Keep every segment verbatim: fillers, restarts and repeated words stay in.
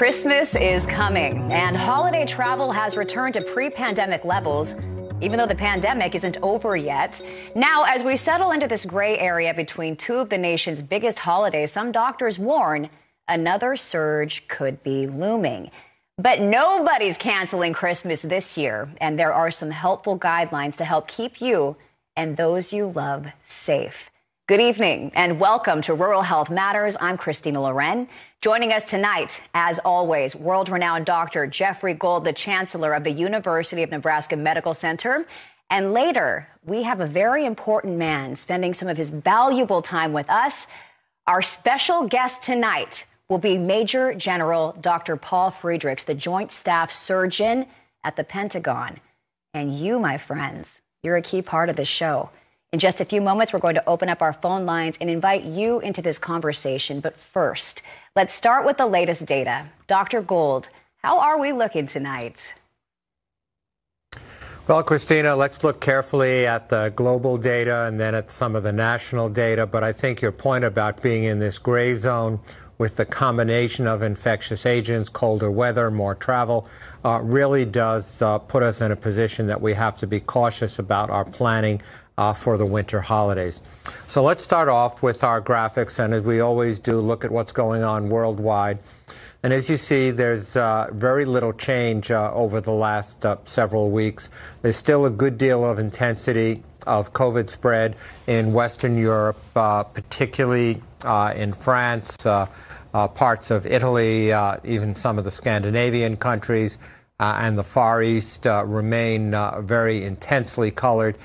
Christmas is coming, and holiday travel has returned to pre-pandemic levels, even though the pandemic isn't over yet. Now, as we settle into this gray area between two of the nation's biggest holidays, some doctors warn another surge could be looming. But nobody's canceling Christmas this year, and there are some helpful guidelines to help keep you and those you love safe. Good evening, and welcome to Rural Health Matters. I'm Christina Loren. Joining us tonight, as always, world-renowned Doctor Jeffrey Gold, the Chancellor of the University of Nebraska Medical Center. And later, we have a very important man spending some of his valuable time with us. Our special guest tonight will be Major General Doctor Paul Friedrichs, the Joint Staff Surgeon at the Pentagon. And you, my friends, you're a key part of this show. In just a few moments, we're going to open up our phone lines and invite you into this conversation. But first, let's start with the latest data. Doctor Gold, how are we looking tonight? Well, Christina, let's look carefully at the global data and then at some of the national data. But I think your point about being in this gray zone with the combination of infectious agents, colder weather, more travel, uh, really does uh, put us in a position that we have to be cautious about our planning Uh, for the winter holidays. So let's start off with our graphics, and as we always do, look at what's going on worldwide. And as you see, there's uh, very little change uh, over the last uh, several weeks. There's still a good deal of intensity of COVID spread in Western Europe, uh, particularly uh, in France, uh, uh, parts of Italy, uh, even some of the Scandinavian countries, uh, and the Far East uh, remain uh, very intensely colored,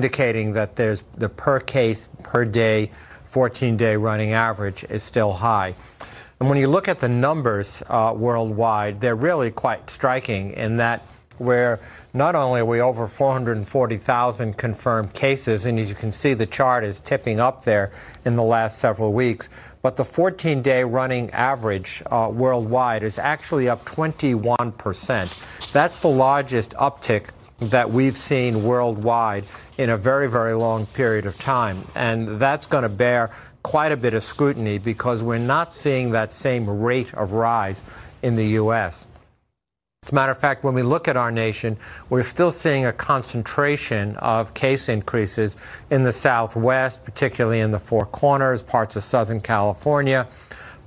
indicating that there's the per case, per day, fourteen-day running average is still high. And when you look at the numbers uh, worldwide, they're really quite striking in that where not only are we over four hundred forty thousand confirmed cases, and as you can see, the chart is tipping up there in the last several weeks, but the fourteen-day running average uh, worldwide is actually up twenty-one percent. That's the largest uptick that we've seen worldwide in a very, very long period of time. And that's going to bear quite a bit of scrutiny because we're not seeing that same rate of rise in the U S. As a matter of fact, when we look at our nation, we're still seeing a concentration of case increases in the Southwest, particularly in the Four Corners, parts of Southern California,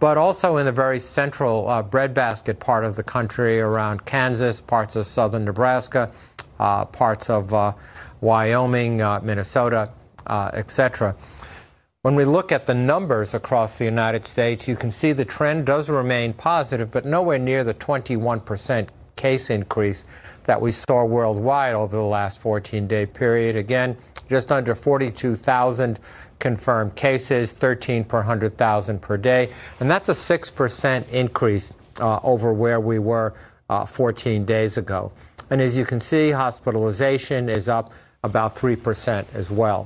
but also in the very central uh, breadbasket part of the country around Kansas, parts of Southern Nebraska, Uh, parts of uh, Wyoming, uh, Minnesota, uh, et cetera. When we look at the numbers across the United States, you can see the trend does remain positive, but nowhere near the twenty-one percent case increase that we saw worldwide over the last fourteen-day period. Again, just under forty-two thousand confirmed cases, thirteen per one hundred thousand per day, and that's a six percent increase uh, over where we were uh, fourteen days ago. And as you can see, hospitalization is up about three percent as well.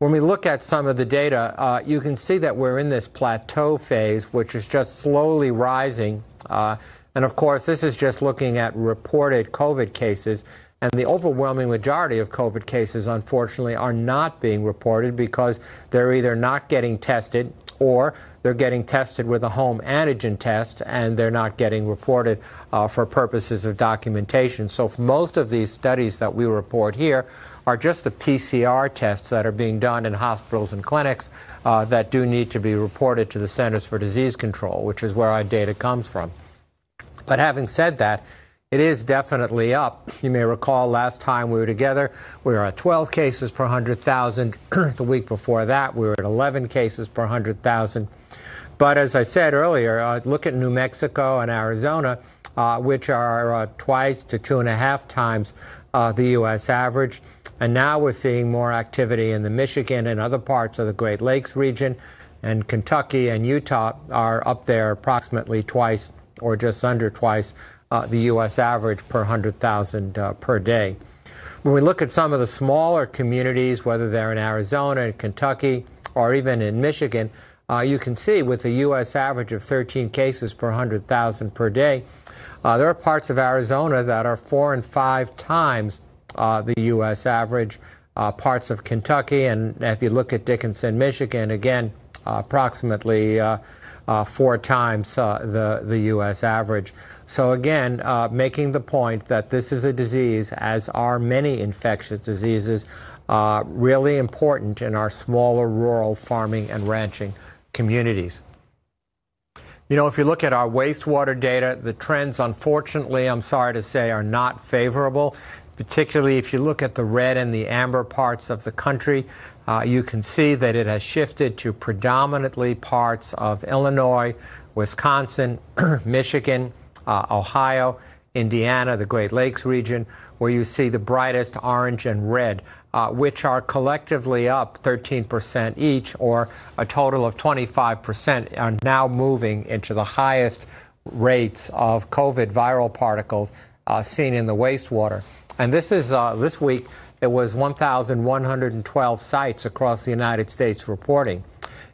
When we look at some of the data, uh, you can see that we're in this plateau phase, which is just slowly rising. Uh, and of course, this is just looking at reported COVID cases. And the overwhelming majority of COVID cases, unfortunately, are not being reported because they're either not getting tested or they're getting tested with a home antigen test, and they're not getting reported uh, for purposes of documentation. So most of these studies that we report here are just the P C R tests that are being done in hospitals and clinics uh, that do need to be reported to the Centers for Disease Control, which is where our data comes from. But having said that, it is definitely up. You may recall last time we were together, we were at twelve cases per one hundred thousand. The week before that, we were at eleven cases per one hundred thousand. But as I said earlier, uh, look at New Mexico and Arizona, uh, which are uh, twice to two and a half times uh, the U S average. And now we're seeing more activity in the Michigan and other parts of the Great Lakes region. And Kentucky and Utah are up there approximately twice or just under twice Uh, the U S average per one hundred thousand uh, per day. When we look at some of the smaller communities, whether they're in Arizona, in Kentucky, or even in Michigan, uh, you can see with the U S average of thirteen cases per one hundred thousand per day, uh, there are parts of Arizona that are four and five times uh, the U S average, uh, parts of Kentucky, and if you look at Dickinson, Michigan, again, uh, approximately uh, uh, four times uh, the, the U S average. So again, uh, making the point that this is a disease, as are many infectious diseases, uh, really important in our smaller rural farming and ranching communities. You know, if you look at our wastewater data, the trends, unfortunately, I'm sorry to say, are not favorable, particularly if you look at the red and the amber parts of the country. Uh, you can see that it has shifted to predominantly parts of Illinois, Wisconsin, Michigan, uh, Ohio, Indiana, the Great Lakes region, where you see the brightest orange and red, uh, which are collectively up thirteen percent each, or a total of twenty-five percent, are now moving into the highest rates of COVID viral particles uh, seen in the wastewater. And this is, uh, this week, it was one thousand one hundred twelve sites across the United States reporting.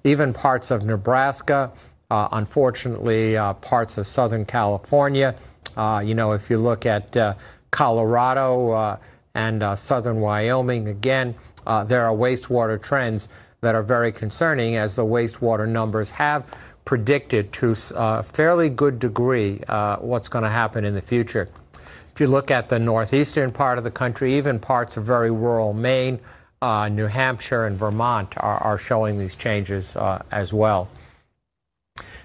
Even parts of Nebraska, uh, unfortunately, uh, parts of Southern California. Uh, you know, if you look at uh, Colorado uh, and uh, southern Wyoming, again, uh, there are wastewater trends that are very concerning, as the wastewater numbers have predicted to a fairly good degree uh, what's going to happen in the future. If you look at the northeastern part of the country, even parts of very rural Maine, uh, New Hampshire, and Vermont are, are showing these changes uh, as well.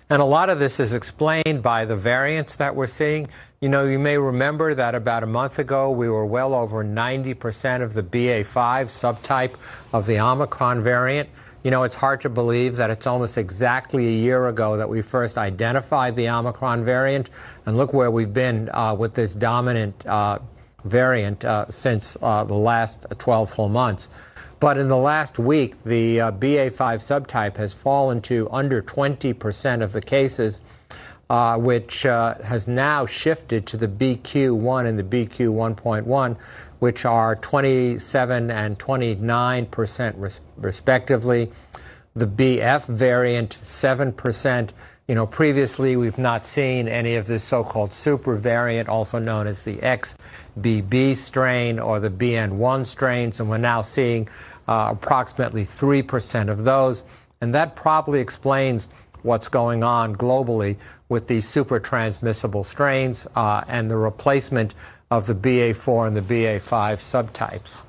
And a lot of this is explained by the variants that we're seeing. You know, you may remember that about a month ago, we were well over ninety percent of the B A five subtype of the Omicron variant. You know, it's hard to believe that it's almost exactly a year ago that we first identified the Omicron variant. And look where we've been uh, with this dominant uh, variant uh, since uh, the last twelve full months. But in the last week, the uh, B A five subtype has fallen to under twenty percent of the cases, uh, which uh, has now shifted to the B Q one and the B Q one point one, which are twenty-seven and twenty-nine percent res respectively. The B F variant, seven percent. You know, previously we've not seen any of this so-called super variant, also known as the X B B strain or the B N one strains, and we're now seeing uh, approximately three percent of those. And that probably explains what's going on globally with these super transmissible strains uh, and the replacement of the B A four and the B A five subtypes.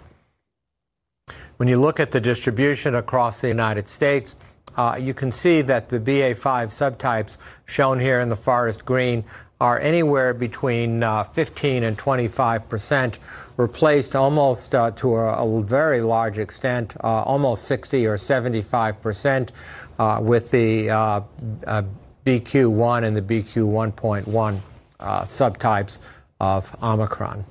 When you look at the distribution across the United States, Uh, you can see that the B A five subtypes shown here in the forest green are anywhere between uh, fifteen and twenty-five percent, replaced almost uh, to a, a very large extent, uh, almost sixty or seventy-five percent uh, with the uh, uh, B Q one and the B Q one point one uh, subtypes of Omicron.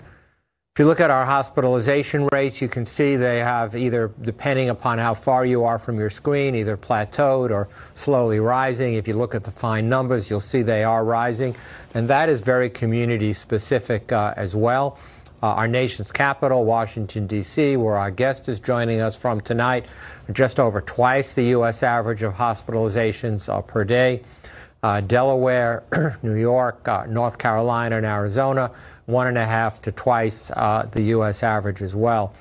If you look at our hospitalization rates, you can see they have either, depending upon how far you are from your screen, either plateaued or slowly rising. If you look at the fine numbers, you'll see they are rising. And that is very community specific uh, as well. Uh, our nation's capital, Washington, D C, where our guest is joining us from tonight, just over twice the U S average of hospitalizations uh, per day. Uh, Delaware, New York, uh, North Carolina, and Arizona, one and a half to twice uh, the U S average as well.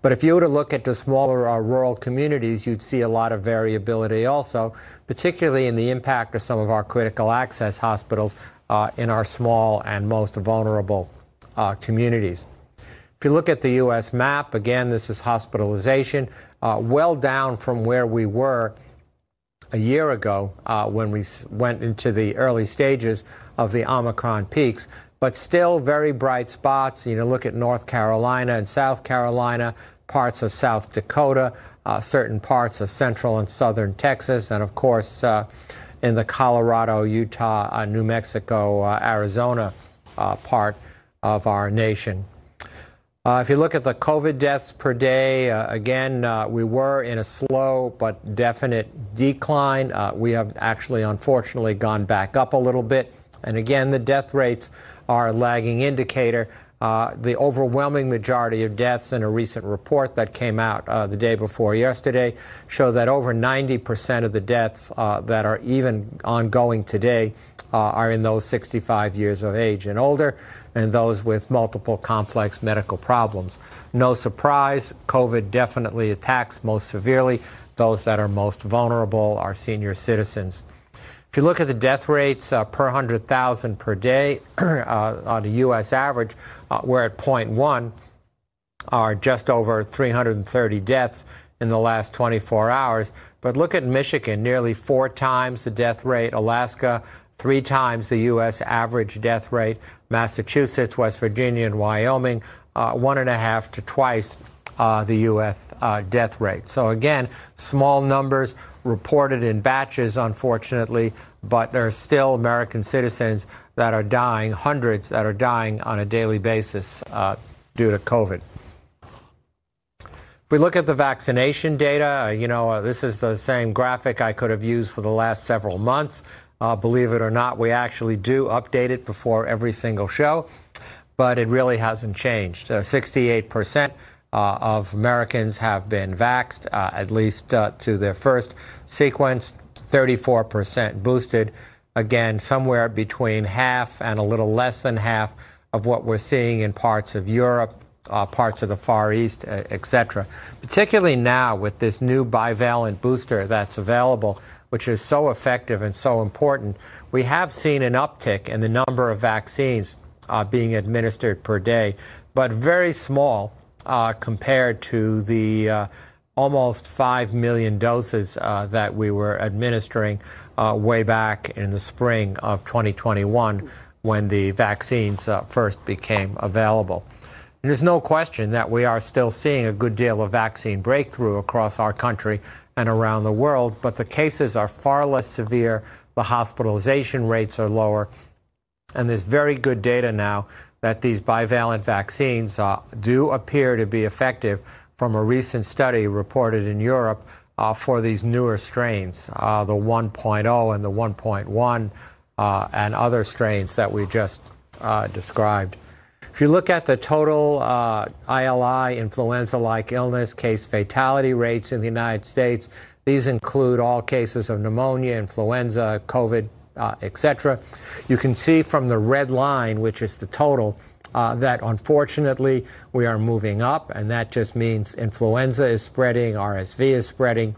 But if you were to look at the smaller uh, rural communities, you'd see a lot of variability also, particularly in the impact of some of our critical access hospitals uh, in our small and most vulnerable uh, communities. If you look at the U S map, again, this is hospitalization, uh, well down from where we were a year ago uh, when we went into the early stages of the Omicron peaks, but still very bright spots. You know, look at North Carolina and South Carolina, parts of South Dakota, uh, certain parts of central and southern Texas, and of course uh, in the Colorado, Utah, uh, New Mexico, uh, Arizona uh, part of our nation. Uh, if you look at the COVID deaths per day, uh, again, uh, we were in a slow but definite decline. Uh, we have actually, unfortunately, gone back up a little bit. And again, the death rates are a lagging indicator. Uh, the overwhelming majority of deaths in a recent report that came out uh, the day before yesterday show that over ninety percent of the deaths uh, that are even ongoing today uh, are in those sixty-five years of age and older, and those with multiple complex medical problems. No surprise, COVID definitely attacks most severely those that are most vulnerable, our senior citizens. If you look at the death rates uh, per one hundred thousand per day uh, on a U S average, uh, we're at zero point one, or just over three hundred thirty deaths in the last twenty-four hours. But look at Michigan, nearly four times the death rate. Alaska, three times the U S average death rate. Massachusetts, West Virginia, and Wyoming, uh, one and a half to twice uh, the U S uh, death rate. So again, small numbers reported in batches, unfortunately, but there are still American citizens that are dying, hundreds that are dying on a daily basis uh, due to COVID. If we look at the vaccination data, uh, you know, uh, this is the same graphic I could have used for the last several months. Uh, believe it or not, we actually do update it before every single show, but it really hasn't changed. Uh, sixty-eight percent uh, of Americans have been vaxxed, uh, at least uh, to their first sequence, thirty-four percent boosted. Again, somewhere between half and a little less than half of what we're seeing in parts of Europe, Uh, parts of the Far East, et cetera. Particularly now with this new bivalent booster that's available, which is so effective and so important, we have seen an uptick in the number of vaccines uh, being administered per day, but very small uh, compared to the uh, almost five million doses uh, that we were administering uh, way back in the spring of twenty twenty-one when the vaccines uh, first became available. And there's no question that we are still seeing a good deal of vaccine breakthrough across our country and around the world, but the cases are far less severe, the hospitalization rates are lower, and there's very good data now that these bivalent vaccines uh, do appear to be effective from a recent study reported in Europe uh, for these newer strains, uh, the one point oh and the one point one uh, and other strains that we just uh, described. If you look at the total uh, I L I, influenza-like illness, case fatality rates in the United States, these include all cases of pneumonia, influenza, COVID, uh, et cetera. You can see from the red line, which is the total, uh, that unfortunately we are moving up, and that just means influenza is spreading, R S V is spreading,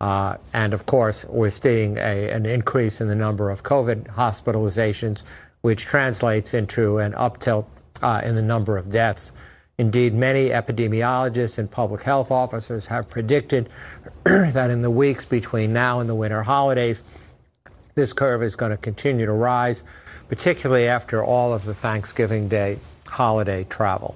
uh, and of course we're seeing a, an increase in the number of COVID hospitalizations, which translates into an uptick Uh, in the number of deaths. Indeed, many epidemiologists and public health officers have predicted that in the weeks between now and the winter holidays, this curve is going to continue to rise, particularly after all of the Thanksgiving Day holiday travel.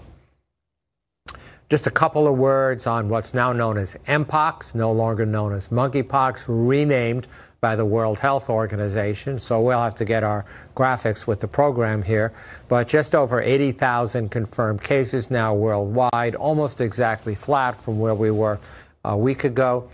Just a couple of words on what's now known as M pox, no longer known as monkeypox, renamed by the World Health Organization, so we'll have to get our graphics with the program here, but just over eighty thousand confirmed cases now worldwide, almost exactly flat from where we were a week ago.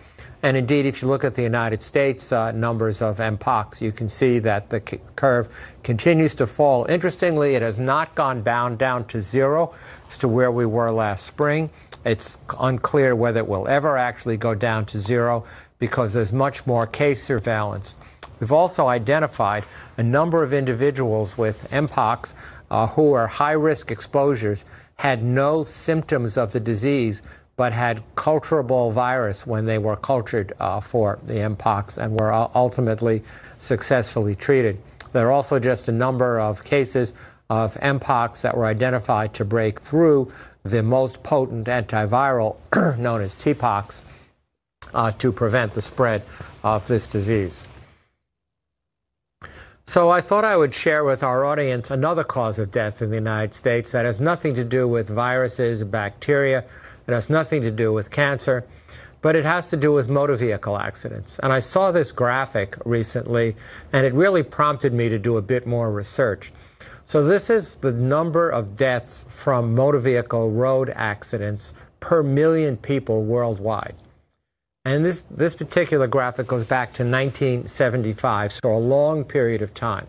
And indeed, if you look at the United States uh, numbers of M pox, you can see that the c curve continues to fall. Interestingly, it has not gone down, down to zero as to where we were last spring. It's unclear whether it will ever actually go down to zero, because there's much more case surveillance. We've also identified a number of individuals with M pox uh, who are high-risk exposures, had no symptoms of the disease, but had culturable virus when they were cultured uh, for the M pox and were ultimately successfully treated. There are also just a number of cases of M pox that were identified to break through the most potent antiviral known as T pox. Uh, to prevent the spread of this disease. So I thought I would share with our audience another cause of death in the United States that has nothing to do with viruses, bacteria, it has nothing to do with cancer, but it has to do with motor vehicle accidents. And I saw this graphic recently, and it really prompted me to do a bit more research. So this is the number of deaths from motor vehicle road accidents per million people worldwide. And this, this particular graphic goes back to nineteen seventy-five, so a long period of time.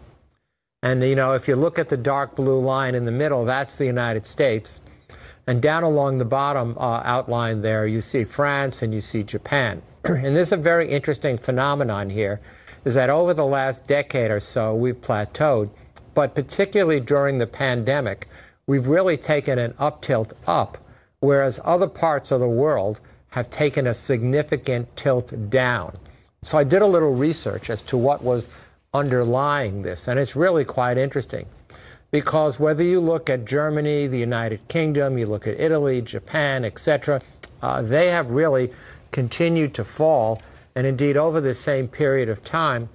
And, you know, if you look at the dark blue line in the middle, that's the United States. And down along the bottom uh, outline there, you see France and you see Japan. And there's a very interesting phenomenon here, is that over the last decade or so, we've plateaued. But particularly during the pandemic, we've really taken an up-tilt up, whereas other parts of the world have taken a significant tilt down. So I did a little research as to what was underlying this. And it's really quite interesting, because whether you look at Germany, the United Kingdom, you look at Italy, Japan, et cetera, uh, they have really continued to fall. And indeed, over the same period of time,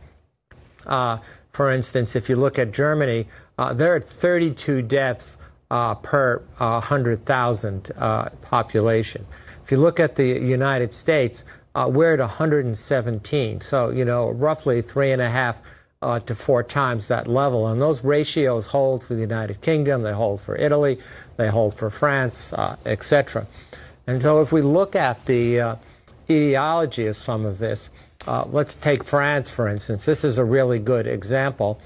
uh, for instance, if you look at Germany, uh, they're at thirty-two deaths uh, per uh, one hundred thousand uh, population. If you look at the United States, uh, we're at one hundred seventeen. So, you know, roughly three and a half uh, to four times that level. And those ratios hold for the United Kingdom, they hold for Italy, they hold for France, uh, et cetera. And so if we look at the uh, etiology of some of this, uh, let's take France, for instance. This is a really good example.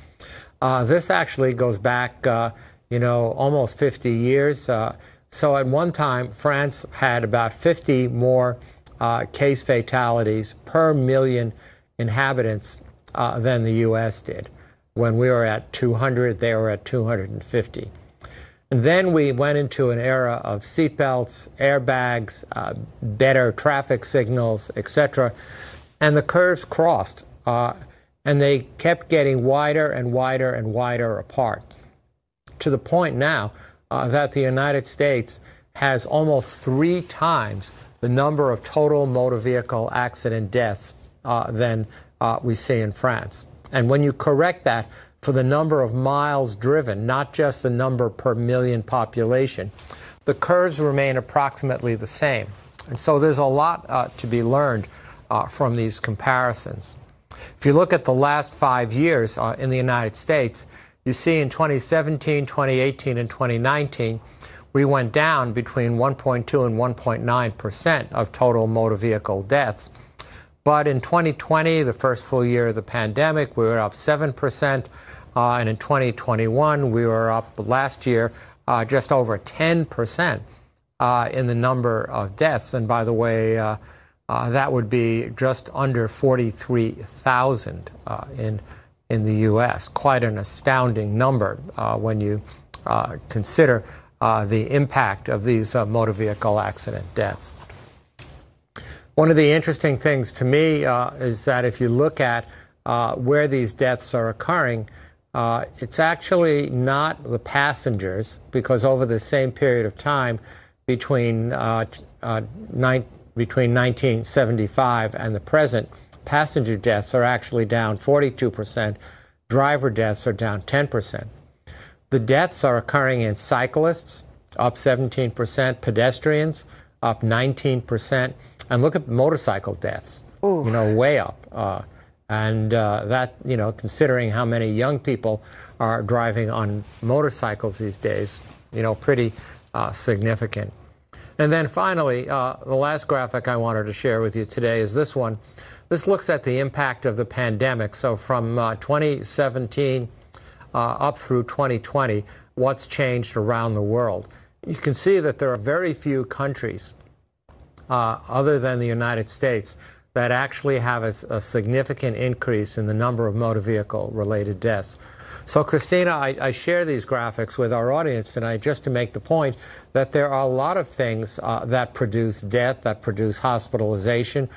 Uh, this actually goes back, uh, you know, almost fifty years. Uh, so at one time, France had about fifty more uh, case fatalities per million inhabitants uh, than the U S did. When we were at two hundred, they were at two hundred fifty. And then we went into an era of seatbelts, airbags, uh, better traffic signals, et cetera. And the curves crossed, uh, and they kept getting wider and wider and wider apart, to the point now uh, that the United States has almost three times the number of total motor vehicle accident deaths uh, than uh, we see in France. And when you correct that for the number of miles driven, not just the number per million population, the curves remain approximately the same. And so there's a lot uh, to be learned uh, from these comparisons. If you look at the last five years uh, in the United States, you see in twenty seventeen, twenty eighteen, and twenty nineteen, we went down between one point two and one point nine percent of total motor vehicle deaths. But in twenty twenty, the first full year of the pandemic, we were up seven percent. Uh, and in twenty twenty-one, we were up last year uh, just over ten percent uh, in the number of deaths. And by the way, uh, uh, that would be just under forty-three thousand uh, in in the U S. Quite an astounding number uh, when you uh, consider uh, the impact of these uh, motor vehicle accident deaths. One of the interesting things to me uh, is that if you look at uh, where these deaths are occurring, Uh, it's actually not the passengers, because over the same period of time, between uh, uh, nine, between nineteen seventy-five and the present, passenger deaths are actually down forty-two percent. Driver deaths are down ten percent. The deaths are occurring in cyclists, up seventeen percent, pedestrians, up nineteen percent, and look at motorcycle deaths, Ooh. you know, way up. Uh, And uh, that, you know, considering how many young people are driving on motorcycles these days, you know, pretty uh, significant. And then finally, uh, the last graphic I wanted to share with you today is this one. This looks at the impact of the pandemic. So from uh, twenty seventeen uh, up through twenty twenty, what's changed around the world. You can see that there are very few countries uh, other than the United States that actually have a, a significant increase in the number of motor vehicle-related deaths. So, Christina, I, I share these graphics with our audience tonight just to make the point that there are a lot of things uh, that produce death, that produce hospitalization,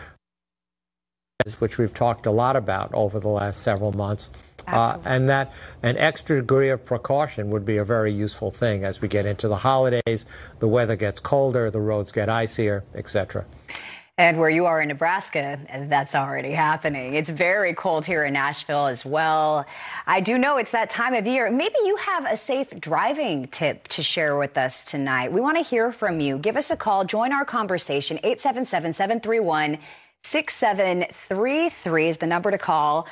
which we've talked a lot about over the last several months, uh, and that an extra degree of precaution would be a very useful thing as we get into the holidays, the weather gets colder, the roads get icier, et cetera. And where you are in Nebraska, that's already happening. It's very cold here in Nashville as well. I do know it's that time of year. Maybe you have a safe driving tip to share with us tonight. We want to hear from you. Give us a call. Join our conversation. eight seven seven, seven three one, six seven three three is the number to call.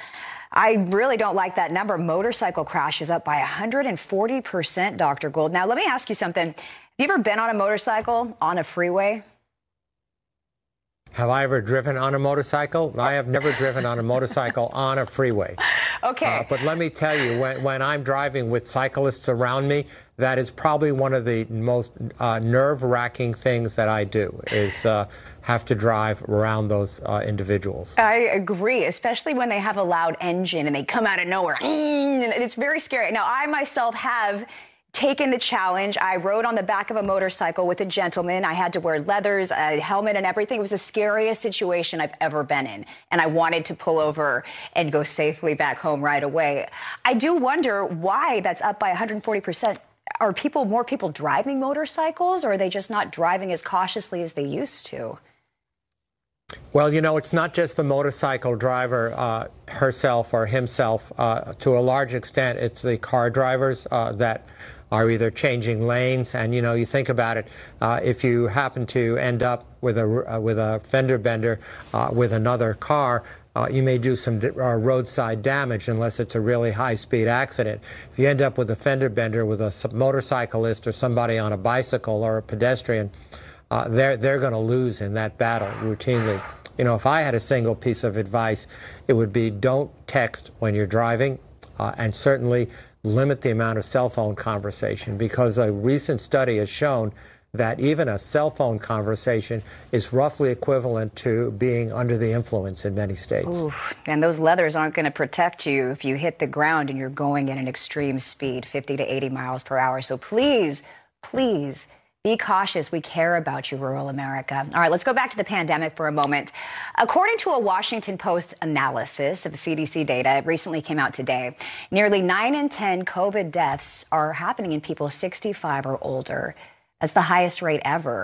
I really don't like that number. Motorcycle crashes up by one hundred forty percent, Doctor Gold. Now, let me ask you something. Have you ever been on a motorcycle on a freeway? Have I ever driven on a motorcycle? I have never driven on a motorcycle on a freeway. Okay. Uh, but let me tell you, when, when I'm driving with cyclists around me, that is probably one of the most uh, nerve-wracking things that I do, is uh, have to drive around those uh, individuals. I agree, especially when they have a loud engine and they come out of nowhere. And it's very scary. Now, I myself have taken the challenge. I rode on the back of a motorcycle with a gentleman. I had to wear leathers, a helmet, and everything. It was the scariest situation I've ever been in, and I wanted to pull over and go safely back home right away. I do wonder why that's up by one hundred forty percent. Are people, more people driving motorcycles, or are they just not driving as cautiously as they used to? Well, you know, it's not just the motorcycle driver uh, herself or himself. Uh, to a large extent, it's the car drivers uh, that are either changing lanes. And, you know, you think about it, uh, if you happen to end up with a, uh, with a fender bender uh, with another car, Uh, you may do some uh, roadside damage unless it's a really high-speed accident. If you end up with a fender bender with a motorcyclist or somebody on a bicycle or a pedestrian, uh, they're, they're going to lose in that battle routinely. You know, if I had a single piece of advice, it would be don't text when you're driving, uh, and certainly limit the amount of cell phone conversation, because a recent study has shown that even a cell phone conversation is roughly equivalent to being under the influence in many states. Ooh, and those leathers aren't going to protect you if you hit the ground and you're going at an extreme speed, fifty to eighty miles per hour. So please, please be cautious. We care about you, rural America. All right, let's go back to the pandemic for a moment. According to a Washington Post analysis of the C D C data, it recently came out today, nearly nine in ten COVID deaths are happening in people sixty-five or older. That's the highest rate ever.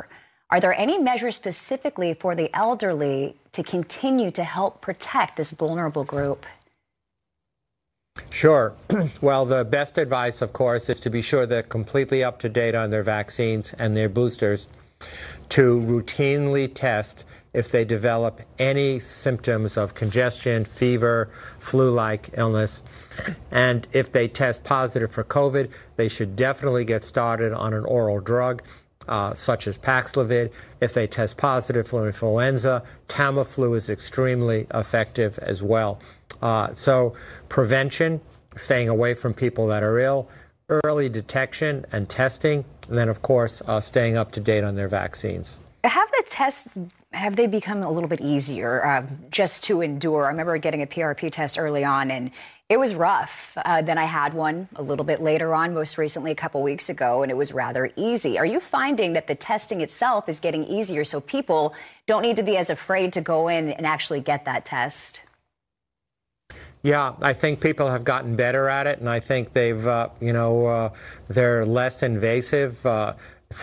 Are there any measures specifically for the elderly to continue to help protect this vulnerable group? Sure. Well, the best advice, of course, is to be sure they're completely up to date on their vaccines and their boosters, to routinely test if they develop any symptoms of congestion, fever, flu-like illness. And if they test positive for COVID, they should definitely get started on an oral drug, uh, such as Paxlovid. If they test positive for influenza, Tamiflu is extremely effective as well. Uh, so prevention, staying away from people that are ill, early detection and testing, and then, of course, uh, staying up to date on their vaccines. Have the tests, have they become a little bit easier uh, just to endure? I remember getting a P R P test early on, and it was rough. Uh, then I had one a little bit later on, most recently a couple weeks ago, and it was rather easy. Are you finding that the testing itself is getting easier so people don't need to be as afraid to go in and actually get that test? Yeah, I think people have gotten better at it, and I think they've, uh, you know, uh, they're less invasive. Uh,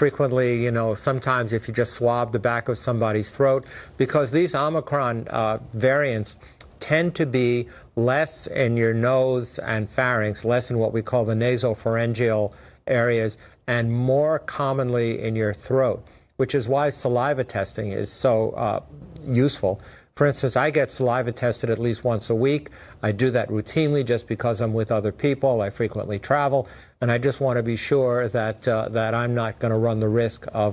Frequently, you know, sometimes if you just swab the back of somebody's throat, because these Omicron uh, variants tend to be less in your nose and pharynx, less in what we call the nasopharyngeal areas, and more commonly in your throat, which is why saliva testing is so uh, useful. For instance, I get saliva tested at least once a week. I do that routinely just because I'm with other people. I frequently travel, and I just want to be sure that uh, that I'm not going to run the risk of,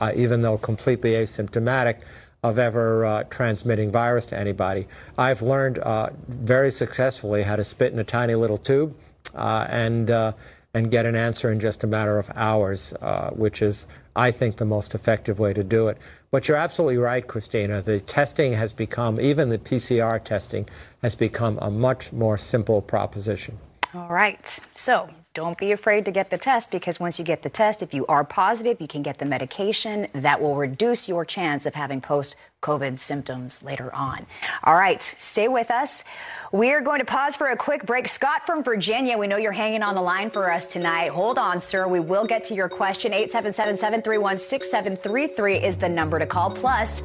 uh, even though completely asymptomatic, of ever uh, transmitting virus to anybody. I've learned uh, very successfully how to spit in a tiny little tube uh, and uh, and get an answer in just a matter of hours, uh, which is, I think, the most effective way to do it. But you're absolutely right, Christina. The testing has become, even the P C R testing, has become a much more simple proposition. All right. So don't be afraid to get the test, because once you get the test, if you are positive, you can get the medication that will reduce your chance of having post-COVID symptoms later on. All right. Stay with us. We are going to pause for a quick break. Scott from Virginia, we know you're hanging on the line for us tonight. Hold on, sir. We will get to your question. eight seven seven, seven three one, six seven three three is the number to call. Plus,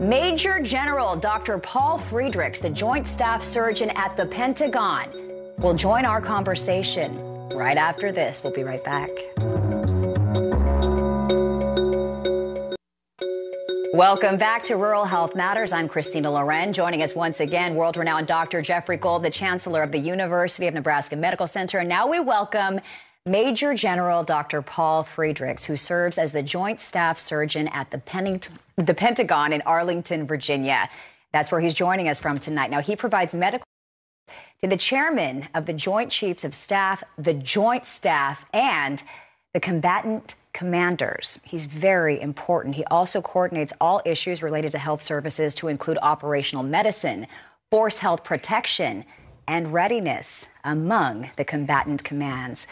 Major General Doctor Paul Friedrichs, the Joint Staff Surgeon at the Pentagon, will join our conversation right after this. We'll be right back. Welcome back to Rural Health Matters. I'm Christina Loren. Joining us once again, world-renowned Doctor Jeffrey Gold, the Chancellor of the University of Nebraska Medical Center. And now we welcome Major General Doctor Paul Friedrichs, who serves as the Joint Staff Surgeon at the, Pen- the Pentagon in Arlington, Virginia. That's where he's joining us from tonight. Now, he provides medical to the Chairman of the Joint Chiefs of Staff, the Joint Staff, and the Combatant Commanders. He's very important. He also coordinates all issues related to health services to include operational medicine, force health protection, and readiness among the combatant commands.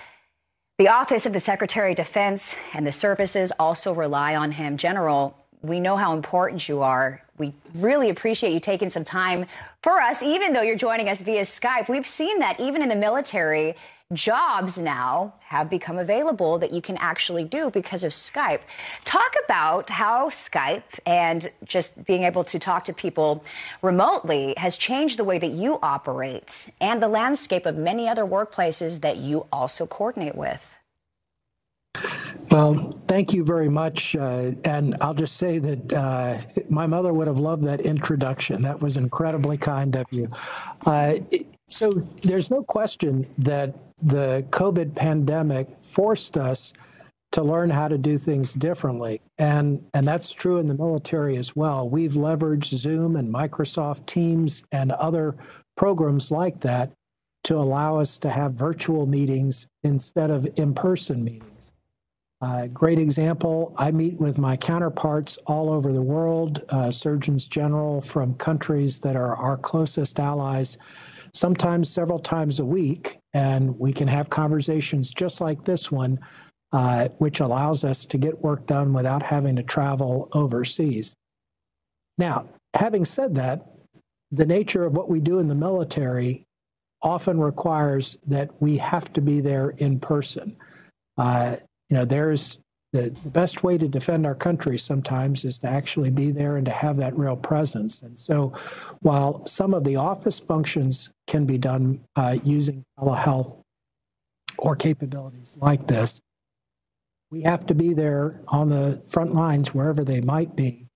The Office of the Secretary of Defense and the services also rely on him. General, we know how important you are. We really appreciate you taking some time for us, even though you're joining us via Skype. We've seen that even in the military, jobs now have become available that you can actually do because of Skype. Talk about how Skype and just being able to talk to people remotely has changed the way that you operate and the landscape of many other workplaces that you also coordinate with. Well, thank you very much. Uh, and I'll just say that uh, my mother would have loved that introduction. That was incredibly kind of you. Uh, so there's no question that the COVID pandemic forced us to learn how to do things differently. And, and that's true in the military as well. We've leveraged Zoom and Microsoft Teams and other programs like that to allow us to have virtual meetings instead of in-person meetings. Uh, great example, I meet with my counterparts all over the world, uh, surgeons general from countries that are our closest allies, sometimes several times a week, and we can have conversations just like this one, uh, which allows us to get work done without having to travel overseas. Now, having said that, the nature of what we do in the military often requires that we have to be there in person. Uh, You know, there's the, the best way to defend our country sometimes is to actually be there and to have that real presence. And so while some of the office functions can be done uh, using telehealth or capabilities like this, we have to be there on the front lines, wherever they might be,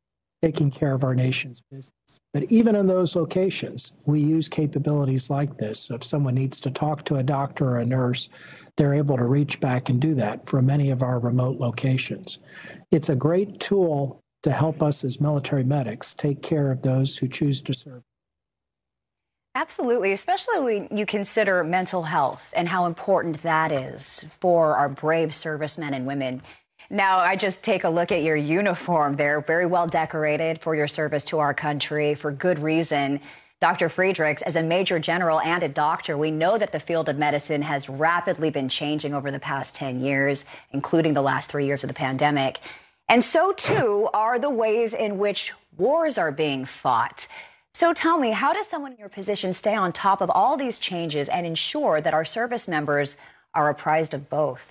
taking care of our nation's business. But even in those locations, we use capabilities like this. So if someone needs to talk to a doctor or a nurse, they're able to reach back and do that from many of our remote locations. It's a great tool to help us as military medics take care of those who choose to serve. Absolutely, especially when you consider mental health and how important that is for our brave servicemen and women. Now, I just take a look at your uniform there, very well decorated for your service to our country for good reason. Doctor Friedrichs, as a major general and a doctor, we know that the field of medicine has rapidly been changing over the past ten years, including the last three years of the pandemic. And so, too, are the ways in which wars are being fought. So tell me, how does someone in your position stay on top of all these changes and ensure that our service members are apprised of both?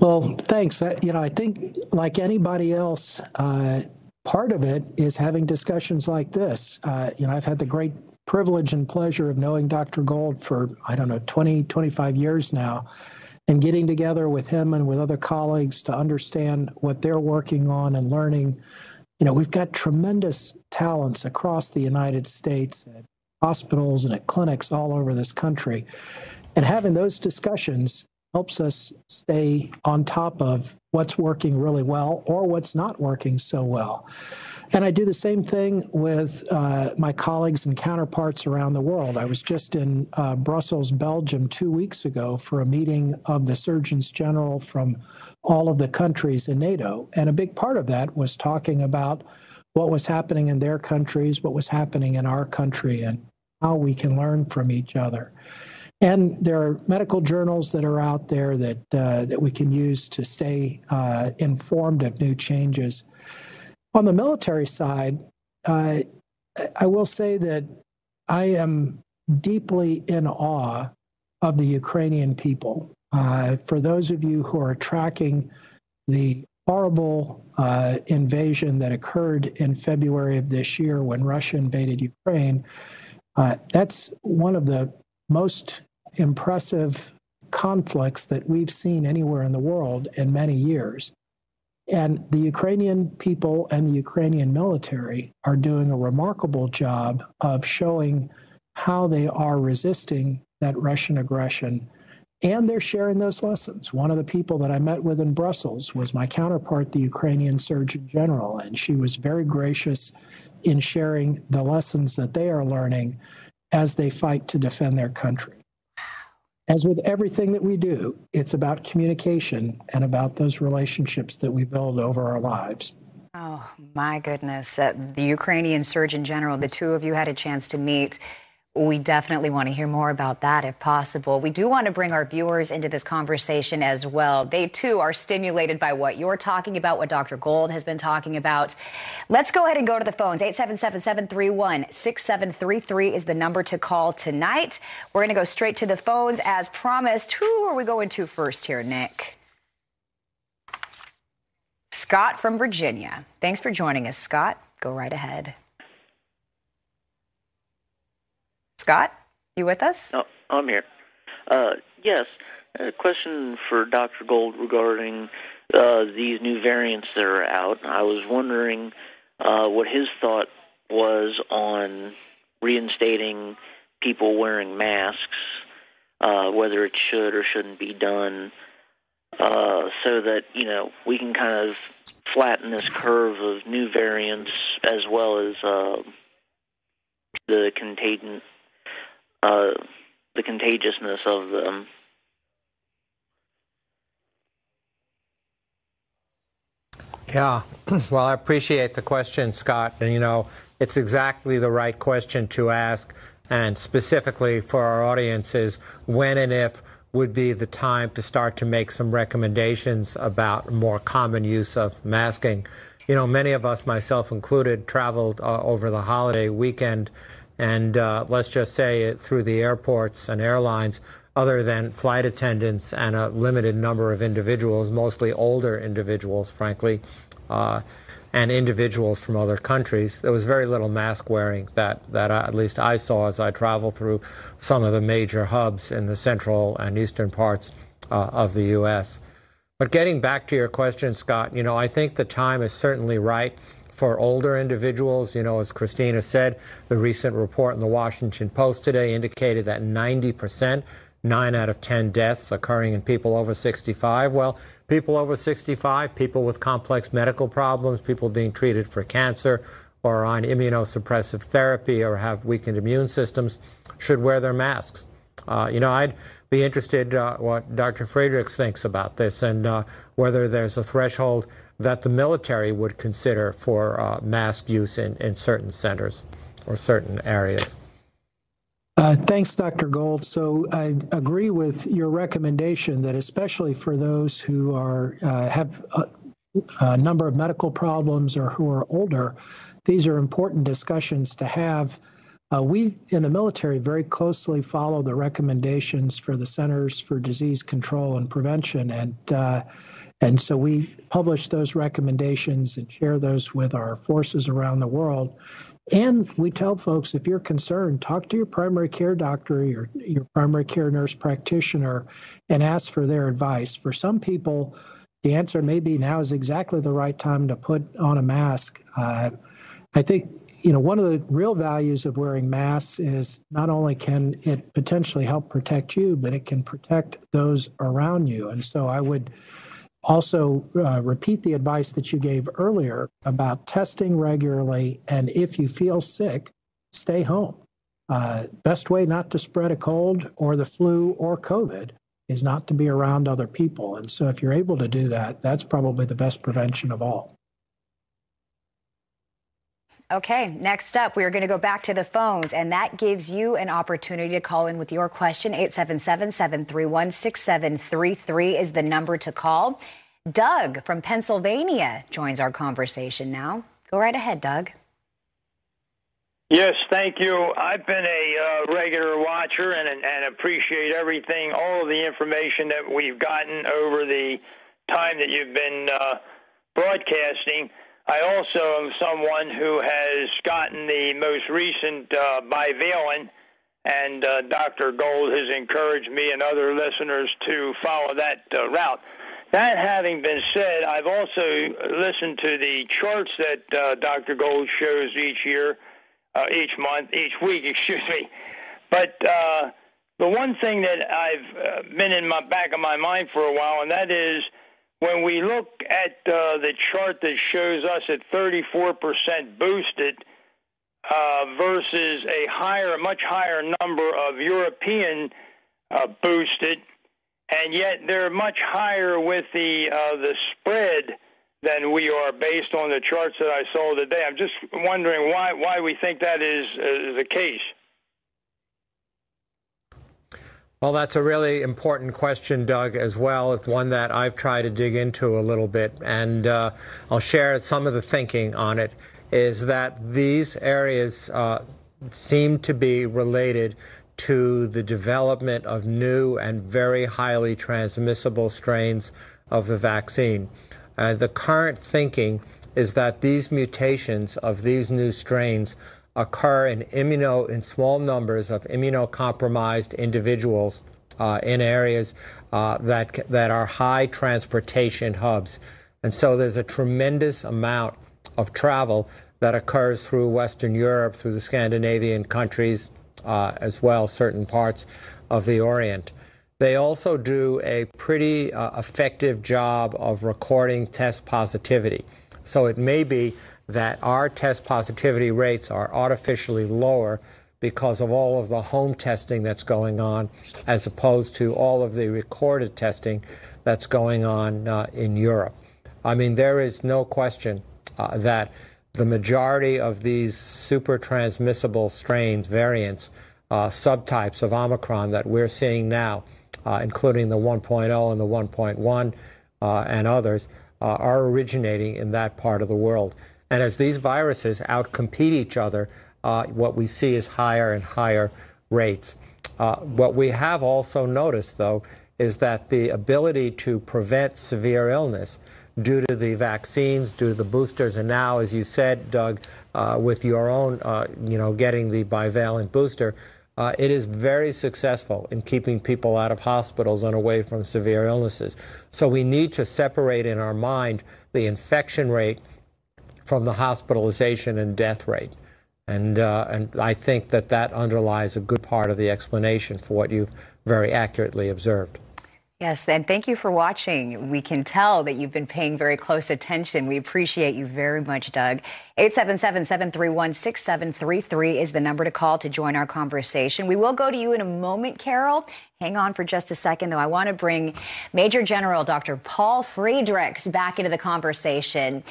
Well, thanks. I, you know, I think like anybody else, uh, part of it is having discussions like this. Uh, you know, I've had the great privilege and pleasure of knowing Doctor Gold for, I don't know, twenty, twenty-five years now, and getting together with him and with other colleagues to understand what they're working on and learning. You know, we've got tremendous talents across the United States, at hospitals and at clinics all over this country. And having those discussions helps us stay on top of what's working really well or what's not working so well. And I do the same thing with uh, my colleagues and counterparts around the world. I was just in uh, Brussels, Belgium, two weeks ago for a meeting of the Surgeons General from all of the countries in NATO. And a big part of that was talking about what was happening in their countries, what was happening in our country, and how we can learn from each other. And there are medical journals that are out there that uh, that we can use to stay uh, informed of new changes. On the military side, uh, I will say that I am deeply in awe of the Ukrainian people. Uh, for those of you who are tracking the horrible uh, invasion that occurred in February of this year when Russia invaded Ukraine, uh, that's one of the most impressive conflicts that we've seen anywhere in the world in many years. And the Ukrainian people and the Ukrainian military are doing a remarkable job of showing how they are resisting that Russian aggression. And they're sharing those lessons. One of the people that I met with in Brussels was my counterpart, the Ukrainian Surgeon General, and she was very gracious in sharing the lessons that they are learning as they fight to defend their country. As with everything that we do, it's about communication and about those relationships that we build over our lives. Oh, my goodness. Uh, the Ukrainian Surgeon General, the two of you had a chance to meet. We definitely want to hear more about that if possible. We do want to bring our viewers into this conversation as well. They, too, are stimulated by what you're talking about, what Doctor Gold has been talking about. Let's go ahead and go to the phones. eight seven seven, seven three one, six seven three three is the number to call tonight. We're going to go straight to the phones as promised. Who are we going to first here, Nick? Scott from Virginia. Thanks for joining us, Scott. Go right ahead. Scott, you with us? Oh, I'm here. Uh, yes, a question for Doctor Gold regarding uh, these new variants that are out. I was wondering uh, what his thought was on reinstating people wearing masks, uh, whether it should or shouldn't be done, uh, so that, you know, we can kind of flatten this curve of new variants as well as uh, the contagion. Uh, the contagiousness of them. Yeah, well, I appreciate the question, Scott. And, you know, it's exactly the right question to ask. And specifically for our audiences, when and if would be the time to start to make some recommendations about more common use of masking. You know, many of us, myself included, traveled uh, over the holiday weekend. And uh, let's just say it, through the airports and airlines, other than flight attendants and a limited number of individuals, mostly older individuals, frankly, uh, and individuals from other countries, there was very little mask wearing that, that I, at least I saw as I traveled through some of the major hubs in the central and eastern parts uh, of the U S. But getting back to your question, Scott, you know, I think the time is certainly right. For older individuals, you know, as Christina said, the recent report in the Washington Post today indicated that ninety percent, nine out of ten deaths occurring in people over sixty-five. Well, people over sixty-five, people with complex medical problems, people being treated for cancer or on immunosuppressive therapy or have weakened immune systems should wear their masks. Uh, you know, I'd be interested uh, what Doctor Friedrichs thinks about this and uh, whether there's a threshold that the military would consider for uh, mask use in, in certain centers or certain areas. Uh, thanks, Doctor Gold. So I agree with your recommendation that especially for those who are uh, have a, a number of medical problems or who are older, these are important discussions to have. Uh, we in the military very closely follow the recommendations for the Centers for Disease Control and Prevention, and uh, and so we publish those recommendations and share those with our forces around the world. And we tell folks, if you're concerned, talk to your primary care doctor or your, your primary care nurse practitioner and ask for their advice. For some people, the answer may be now is exactly the right time to put on a mask. Uh, I think, you know, one of the real values of wearing masks is not only can it potentially help protect you, but it can protect those around you. And so I would also uh, repeat the advice that you gave earlier about testing regularly. And if you feel sick, stay home. Uh, best way not to spread a cold or the flu or COVID is not to be around other people. And so if you're able to do that, that's probably the best prevention of all. Okay, next up, we are going to go back to the phones, and that gives you an opportunity to call in with your question. eight seven seven, seven three one, six seven three three is the number to call. Doug from Pennsylvania joins our conversation now. Go right ahead, Doug. Yes, thank you. I've been a uh, regular watcher and, and appreciate everything, all of the information that we've gotten over the time that you've been uh, broadcasting. I also am someone who has gotten the most recent uh, bivalent, and uh, Doctor Gold has encouraged me and other listeners to follow that uh, route. That having been said, I've also listened to the charts that uh, Doctor Gold shows each year, uh, each month, each week, excuse me. But uh, the one thing that I've uh, been in my back of my mind for a while, and that is, when we look at uh, the chart that shows us at thirty-four percent boosted uh, versus a higher, much higher number of European uh, boosted, and yet they're much higher with the uh, the spread than we are based on the charts that I saw today. I'm just wondering why why we think that is, uh, is the case. Well, that's a really important question, Doug, as well. It's one that I've tried to dig into a little bit, and uh, I'll share some of the thinking on it, is that these areas uh, seem to be related to the development of new and very highly transmissible strains of the vaccine. Uh, the current thinking is that these mutations of these new strains occur in immuno in small numbers of immunocompromised individuals uh, in areas uh, that that are high transportation hubs, and so there's a tremendous amount of travel that occurs through Western Europe, through the Scandinavian countries, uh, as well certain parts of the Orient. They also do a pretty uh, effective job of recording test positivity, so it may be that our test positivity rates are artificially lower because of all of the home testing that's going on, as opposed to all of the recorded testing that's going on uh, in Europe. I mean, there is no question uh, that the majority of these super transmissible strains, variants, uh, subtypes of Omicron that we're seeing now, uh, including the one point oh and the one point one uh, and others, uh, are originating in that part of the world. And as these viruses outcompete each other, uh, what we see is higher and higher rates. Uh, what we have also noticed, though, is that the ability to prevent severe illness due to the vaccines, due to the boosters, and now, as you said, Doug, uh, with your own, uh, you know, getting the bivalent booster, uh, it is very successful in keeping people out of hospitals and away from severe illnesses. So we need to separate in our mind the infection rate from the hospitalization and death rate. And, uh, and I think that that underlies a good part of the explanation for what you've very accurately observed. Yes, and thank you for watching. We can tell that you've been paying very close attention. We appreciate you very much, Doug. eight seven seven, seven three one, six seven three three is the number to call to join our conversation. We will go to you in a moment, Carol. Hang on for just a second, though. I want to bring Major General Doctor Paul Friedrichs back into the conversation.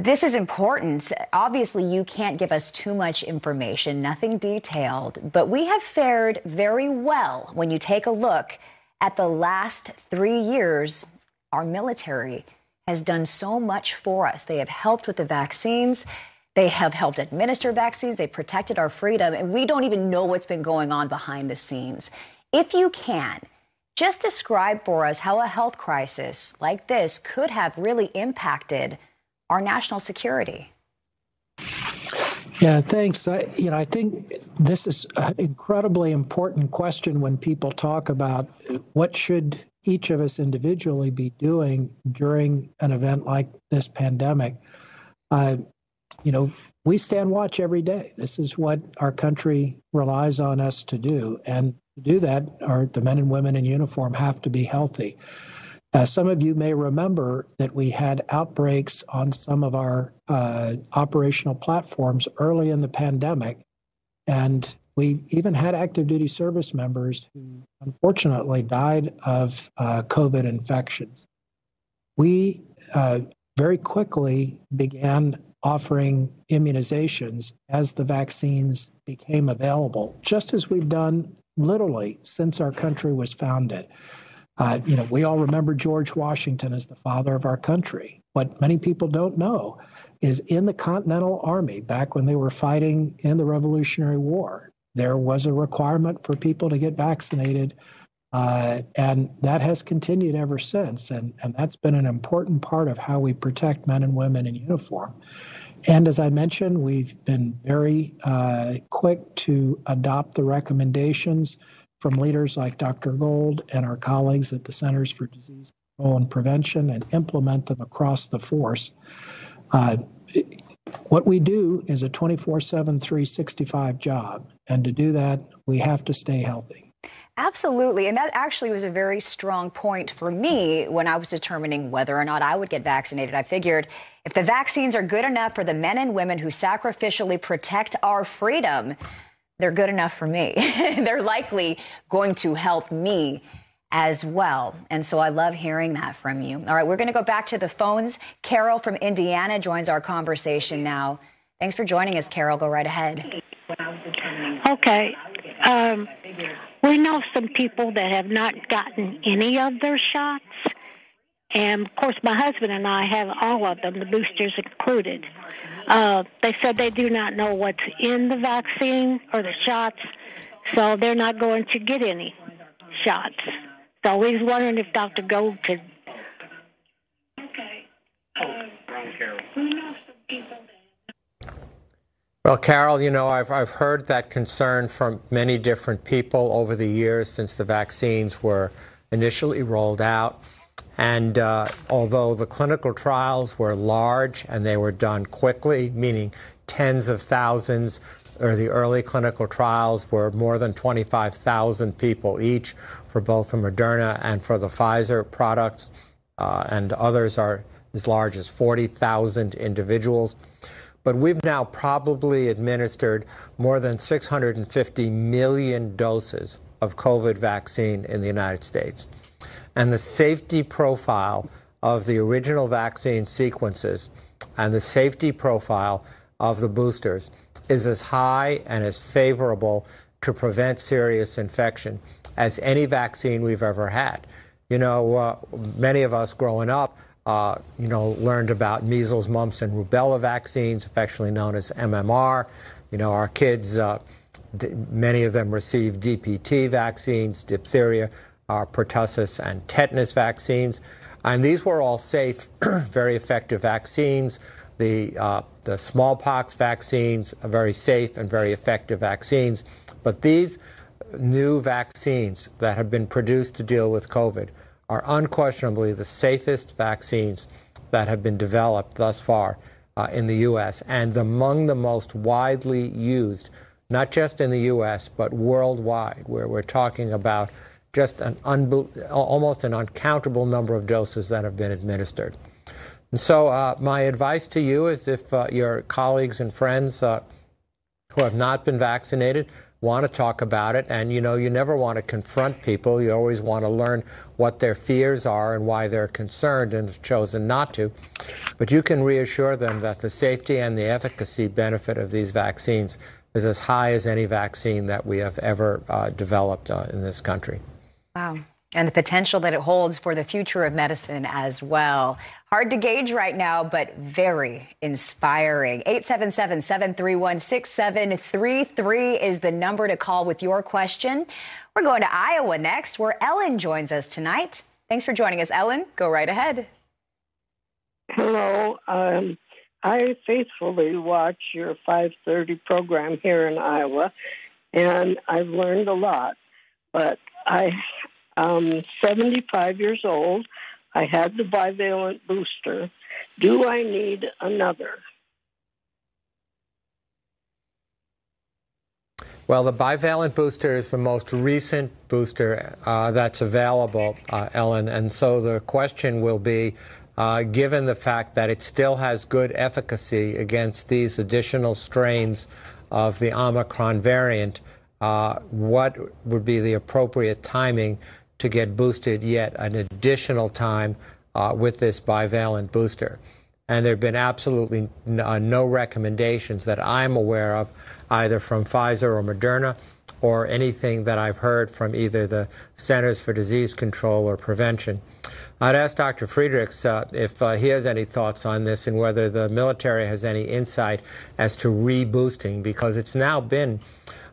This is important. Obviously, you can't give us too much information, nothing detailed, but we have fared very well when you take a look at the last three years. Our military has done so much for us. They have helped with the vaccines. They have helped administer vaccines. They protected our freedom, and we don't even know what's been going on behind the scenes. If you can, just describe for us how a health crisis like this could have really impacted our national security. Yeah, thanks. I, you know, I think this is an incredibly important question when people talk about what should each of us individually be doing during an event like this pandemic. Uh, you know, we stand watch every day. This is what our country relies on us to do. And to do that, our, the men and women in uniform have to be healthy. Uh, some of you may remember that we had outbreaks on some of our uh, operational platforms early in the pandemic, and we even had active duty service members who unfortunately died of uh, COVID infections. We uh, very quickly began offering immunizations as the vaccines became available, just as we've done literally since our country was founded. Uh, you know, we all remember George Washington as the father of our country. What many people don't know is in the Continental Army, back when they were fighting in the Revolutionary War, there was a requirement for people to get vaccinated, uh, and that has continued ever since. And, and that's been an important part of how we protect men and women in uniform. And as I mentioned, we've been very uh, quick to adopt the recommendations from leaders like Doctor Gold and our colleagues at the Centers for Disease Control and Prevention and implement them across the force. Uh, what we do is a twenty-four seven, three sixty-five job, and to do that, we have to stay healthy. Absolutely, and that actually was a very strong point for me when I was determining whether or not I would get vaccinated. I figured if the vaccines are good enough for the men and women who sacrificially protect our freedom, they're good enough for me. They're likely going to help me as well. And so I love hearing that from you. All right, we're going to go back to the phones. Carol from Indiana joins our conversation now. Thanks for joining us, Carol. Go right ahead. Okay. Um, We know some people that have not gotten any of their shots. And, of course, my husband and I have all of them, the boosters included. Uh, they said they do not know what's in the vaccine or the shots, so they're not going to get any shots. So we was wondering if Doctor Gold could... Okay. Uh, well, Carol, you know, I've, I've heard that concern from many different people over the years since the vaccines were initially rolled out. And uh, although the clinical trials were large and they were done quickly, meaning tens of thousands, or the early clinical trials were more than twenty-five thousand people each for both the Moderna and for the Pfizer products, uh, and others are as large as forty thousand individuals. But we've now probably administered more than six hundred fifty million doses of COVID vaccine in the United States. And the safety profile of the original vaccine sequences and the safety profile of the boosters is as high and as favorable to prevent serious infection as any vaccine we've ever had. You know, uh, many of us growing up, uh, you know, learned about measles, mumps, and rubella vaccines, affectionately known as M M R. You know, our kids, uh, d- many of them received D P T vaccines, diphtheria, our pertussis and tetanus vaccines, and these were all safe, very effective vaccines. The uh, the smallpox vaccines are very safe and very effective vaccines, but these new vaccines that have been produced to deal with COVID are unquestionably the safest vaccines that have been developed thus far uh, in the U S and among the most widely used, not just in the U S, but worldwide, where we're talking about just an unbe- almost an uncountable number of doses that have been administered. And so uh, my advice to you is if uh, your colleagues and friends uh, who have not been vaccinated want to talk about it, and you know, you never want to confront people, you always want to learn what their fears are and why they're concerned and have chosen not to, but you can reassure them that the safety and the efficacy benefit of these vaccines is as high as any vaccine that we have ever uh, developed uh, in this country. Wow. And the potential that it holds for the future of medicine as well. Hard to gauge right now, but very inspiring. eight seven seven, seven three one, six seven three three is the number to call with your question. We're going to Iowa next, where Ellen joins us tonight. Thanks for joining us, Ellen. Go right ahead. Hello. Um, I faithfully watch your five thirty program here in Iowa, and I've learned a lot. But I am seventy-five years old. I had the bivalent booster. Do I need another? Well, the bivalent booster is the most recent booster uh, that's available, uh, Ellen. And so the question will be, uh, given the fact that it still has good efficacy against these additional strains of the Omicron variant, Uh, what would be the appropriate timing to get boosted yet an additional time uh, with this bivalent booster? And there have been absolutely n- uh, no recommendations that I'm aware of, either from Pfizer or Moderna, or anything that I've heard from either the Centers for Disease Control or Prevention. I'd ask Doctor Friedrichs uh, if uh, he has any thoughts on this and whether the military has any insight as to reboosting, because it's now been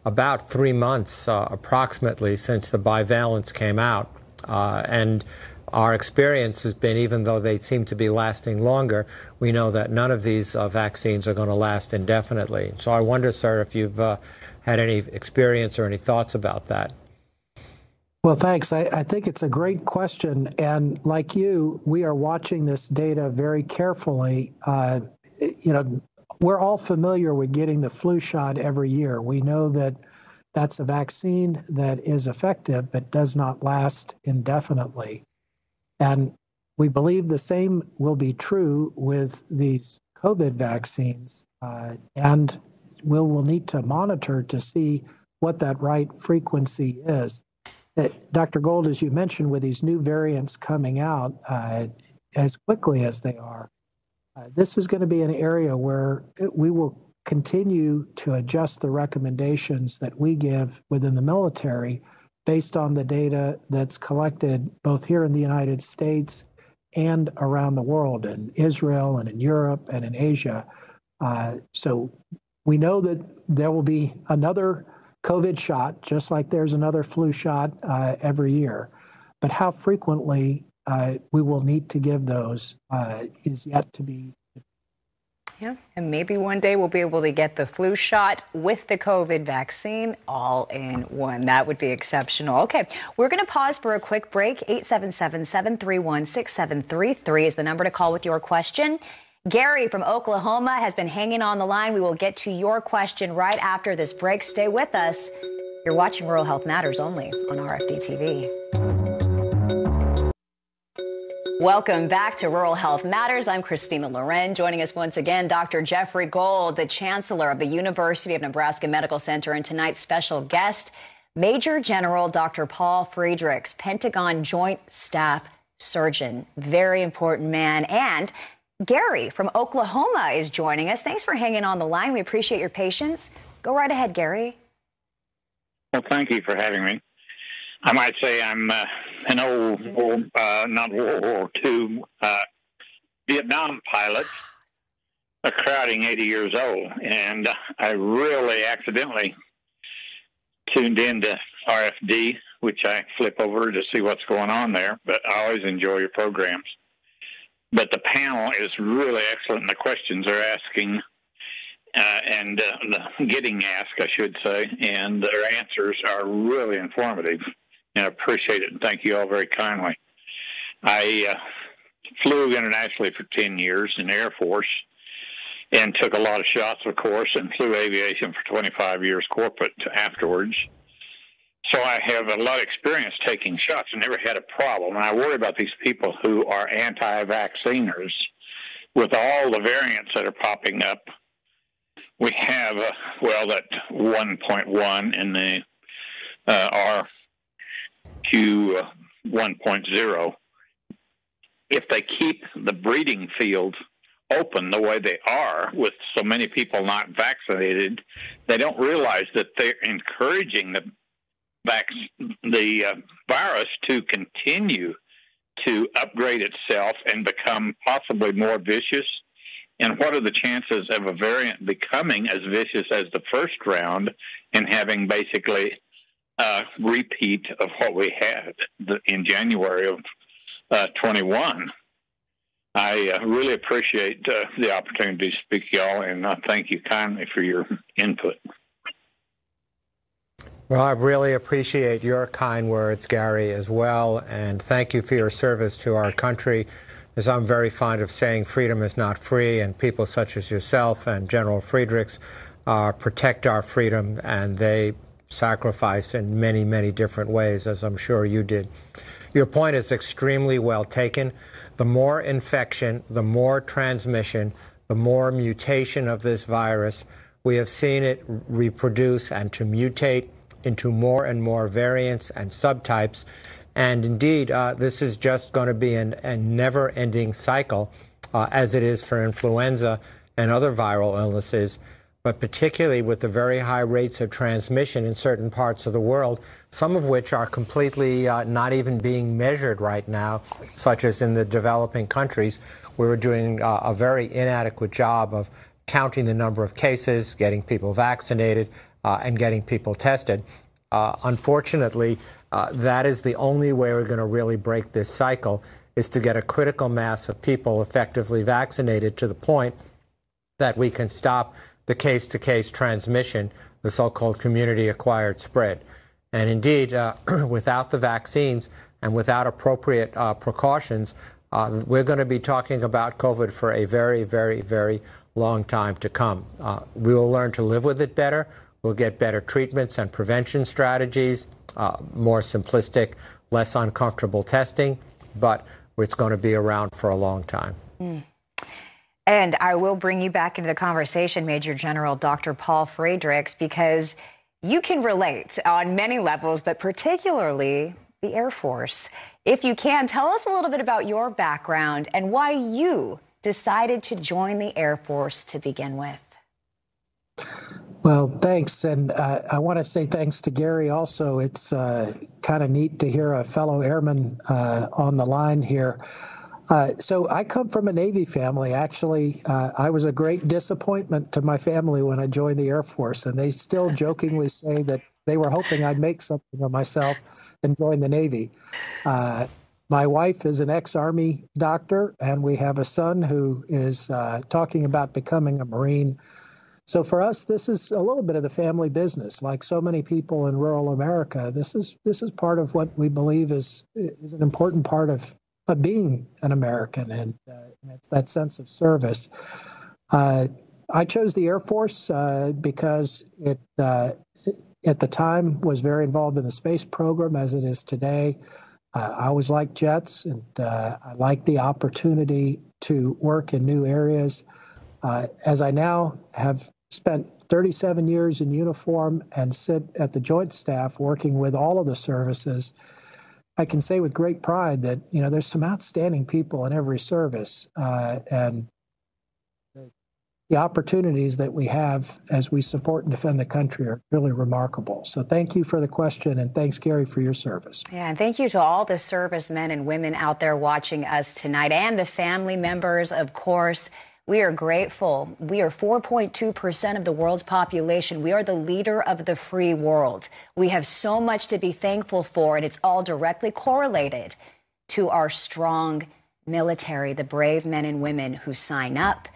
about three months uh, approximately since the bivalence came out. Uh, and our experience has been, even though they seem to be lasting longer, we know that none of these uh, vaccines are going to last indefinitely. So I wonder, sir, if you've uh, had any experience or any thoughts about that. Well, thanks. I, I think it's a great question. And like you, we are watching this data very carefully. Uh, you know, we're all familiar with getting the flu shot every year. We know that that's a vaccine that is effective but does not last indefinitely. And we believe the same will be true with these COVID vaccines. Uh, and we'll, we'll need to monitor to see what that right frequency is. Uh, Doctor Gold, as you mentioned, with these new variants coming out uh, as quickly as they are, Uh, this is going to be an area where we will continue to adjust the recommendations that we give within the military based on the data that's collected both here in the United States and around the world, in Israel and in Europe and in Asia. Uh, so we know that there will be another COVID shot, just like there's another flu shot uh, every year. But how frequently uh, we will need to give those uh, is yet to be. Yeah, and maybe one day we'll be able to get the flu shot with the COVID vaccine all in one. That would be exceptional. Okay, we're going to pause for a quick break. eight seven seven, seven three one, six seven three three is the number to call with your question. Gary from Oklahoma has been hanging on the line. We will get to your question right after this break. Stay with us. You're watching Rural Health Matters only on R F D T V. Welcome back to Rural Health Matters. I'm Christina Loren. Joining us once again, Doctor Jeffrey Gold, the Chancellor of the University of Nebraska Medical Center, and tonight's special guest, Major General Doctor Paul Friedrichs, Pentagon Joint Staff Surgeon. Very important man. And Gary from Oklahoma is joining us. Thanks for hanging on the line. We appreciate your patience. Go right ahead, Gary. Well, thank you for having me. I might say I'm uh, an old, old uh, not World War Two, uh, Vietnam pilot, a crowding eighty years old, and I really accidentally tuned into R F D, which I flip over to see what's going on there, but I always enjoy your programs. But the panel is really excellent, and the questions they're asking uh, and uh, getting asked, I should say, and their answers are really informative. And I appreciate it, and thank you all very kindly. I uh, flew internationally for ten years in the Air Force and took a lot of shots, of course, and flew aviation for twenty-five years corporate afterwards. So I have a lot of experience taking shots and never had a problem. And I worry about these people who are anti-vacciners with all the variants that are popping up. We have, uh, well, that one point one in the uh, our B Q one point zero, if they keep the breeding field open the way they are with so many people not vaccinated, they don't realize that they're encouraging the vac- the uh, virus to continue to upgrade itself and become possibly more vicious. And what are the chances of a variant becoming as vicious as the first round and having basically Uh, repeat of what we had in January of uh, twenty-one. I uh, really appreciate uh, the opportunity to speak, y'all, and I thank you kindly for your input. Well, I really appreciate your kind words, Gary, as well, and thank you for your service to our country. As I'm very fond of saying, freedom is not free, and people such as yourself and General Friedrichs uh, protect our freedom, and they sacrifice in many, many different ways, as I'm sure you did. Your point is extremely well taken. The more infection, the more transmission, the more mutation of this virus. We have seen it reproduce and to mutate into more and more variants and subtypes. And indeed, uh, this is just going to be an, a never-ending cycle, uh, as it is for influenza and other viral illnesses. But particularly with the very high rates of transmission in certain parts of the world, some of which are completely uh, not even being measured right now, such as in the developing countries, where we're doing uh, a very inadequate job of counting the number of cases, getting people vaccinated, uh, and getting people tested. Uh, unfortunately, uh, that is the only way we're going to really break this cycle, is to get a critical mass of people effectively vaccinated to the point that we can stop the case-to-case transmission, the so-called community-acquired spread. And indeed, uh, without the vaccines and without appropriate uh, precautions, uh, we're going to be talking about COVID for a very, very, very long time to come. Uh, we will learn to live with it better. We'll get better treatments and prevention strategies, uh, more simplistic, less uncomfortable testing, but it's going to be around for a long time. Mm. And I will bring you back into the conversation, Major General Doctor Paul Friedrichs, because you can relate on many levels, but particularly the Air Force. If you can, tell us a little bit about your background and why you decided to join the Air Force to begin with. Well, thanks. And uh, I want to say thanks to Gary also. It's uh, kind of neat to hear a fellow airman uh, on the line here. Uh, so I come from a Navy family. Actually, uh, I was a great disappointment to my family when I joined the Air Force, and they still jokingly say that they were hoping I'd make something of myself and join the Navy. Uh, my wife is an ex-Army doctor, and we have a son who is uh, talking about becoming a Marine. So for us, this is a little bit of the family business. Like so many people in rural America, this is this is part of what we believe is is an important part of of being an American, and, uh, and it's that sense of service. Uh, I chose the Air Force uh, because it, uh, it, at the time, was very involved in the space program as it is today. Uh, I always liked jets, and uh, I liked the opportunity to work in new areas. Uh, as I now have spent thirty-seven years in uniform and sit at the Joint Staff working with all of the services, I can say with great pride that, you know, there's some outstanding people in every service, uh, and the, the opportunities that we have as we support and defend the country are really remarkable. So thank you for the question, and thanks, Gary, for your service. Yeah, and thank you to all the servicemen and women out there watching us tonight, and the family members, of course. We are grateful. We are four point two percent of the world's population. We are the leader of the free world. We have so much to be thankful for, and it's all directly correlated to our strong military, the brave men and women who sign up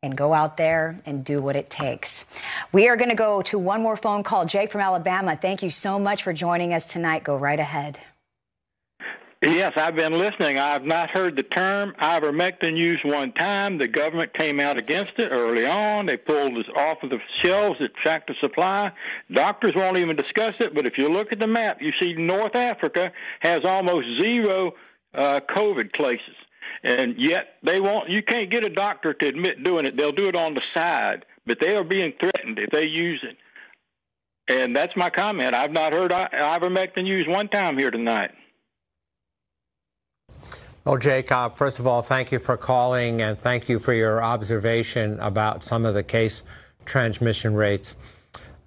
and go out there and do what it takes. We are going to go to one more phone call. Jake from Alabama, thank you so much for joining us tonight. Go right ahead. Yes, I've been listening. I've not heard the term ivermectin used one time. The government came out against it early on. They pulled it off of the shelves at Tractor Supply. Doctors won't even discuss it, but if you look at the map, you see North Africa has almost zero uh, COVID cases, and yet they won't. You can't get a doctor to admit doing it. They'll do it on the side, but they are being threatened if they use it. And that's my comment. I've not heard ivermectin used one time here tonight. Well, Jake, uh, first of all, thank you for calling, and thank you for your observation about some of the case transmission rates.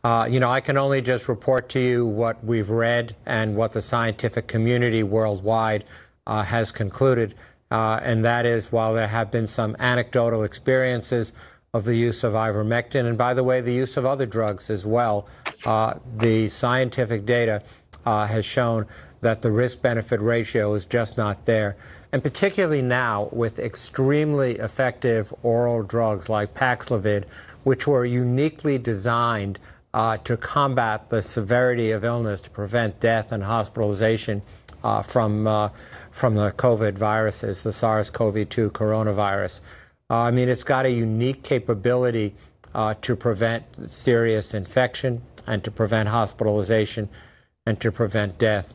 Uh, you know, I can only just report to you what we've read and what the scientific community worldwide uh, has concluded, uh, and that is, while there have been some anecdotal experiences of the use of ivermectin, and by the way, the use of other drugs as well, uh, the scientific data uh, has shown that the risk-benefit ratio is just not there. And particularly now with extremely effective oral drugs like Paxlovid, which were uniquely designed uh, to combat the severity of illness, to prevent death and hospitalization uh, from uh, from the COVID viruses, the SARS CoV two coronavirus. Uh, I mean, it's got a unique capability uh, to prevent serious infection and to prevent hospitalization and to prevent death.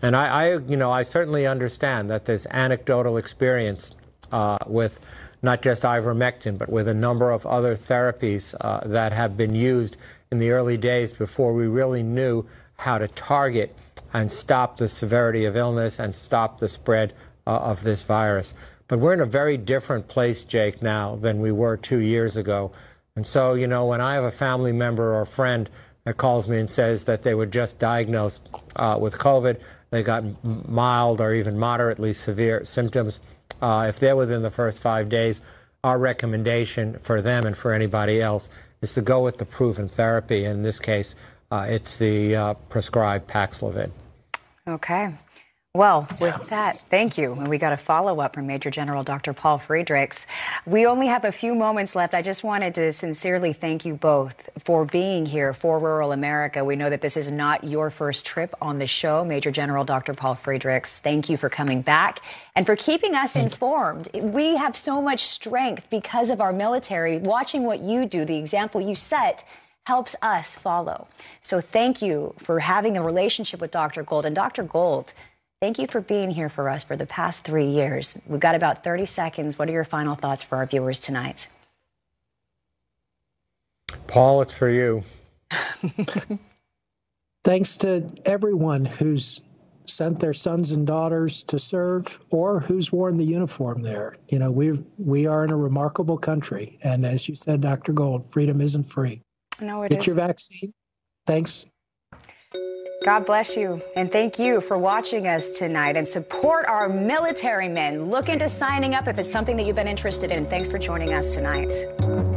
And I, I, you know, I certainly understand that there's anecdotal experience uh, with not just ivermectin, but with a number of other therapies uh, that have been used in the early days before we really knew how to target and stop the severity of illness and stop the spread uh, of this virus. But we're in a very different place, Jake, now than we were two years ago. And so, you know, when I have a family member or a friend that calls me and says that they were just diagnosed uh, with COVID, they got mild or even moderately severe symptoms. Uh, if they're within the first five days, our recommendation for them and for anybody else is to go with the proven therapy. In this case, uh, it's the uh, prescribed Paxlovid. Okay. Well, with that, thank you. And we got a follow-up from Major General Doctor Paul Friedrichs. We only have a few moments left. I just wanted to sincerely thank you both for being here for Rural America. We know that this is not your first trip on the show. Major General Doctor Paul Friedrichs, thank you for coming back and for keeping us informed. We have so much strength because of our military. Watching what you do, the example you set, helps us follow. So thank you for having a relationship with Doctor Gold. And Doctor Gold, thank you for being here for us for the past three years. We've got about thirty seconds. What are your final thoughts for our viewers tonight? Paul, it's for you. Thanks to everyone who's sent their sons and daughters to serve or who's worn the uniform there. You know, we've, we are in a remarkable country. And as you said, Doctor Gold, freedom isn't free. No, it is. Get your vaccine. Thanks. God bless you, and thank you for watching us tonight, and support our military men. Look into signing up if it's something that you've been interested in. Thanks for joining us tonight.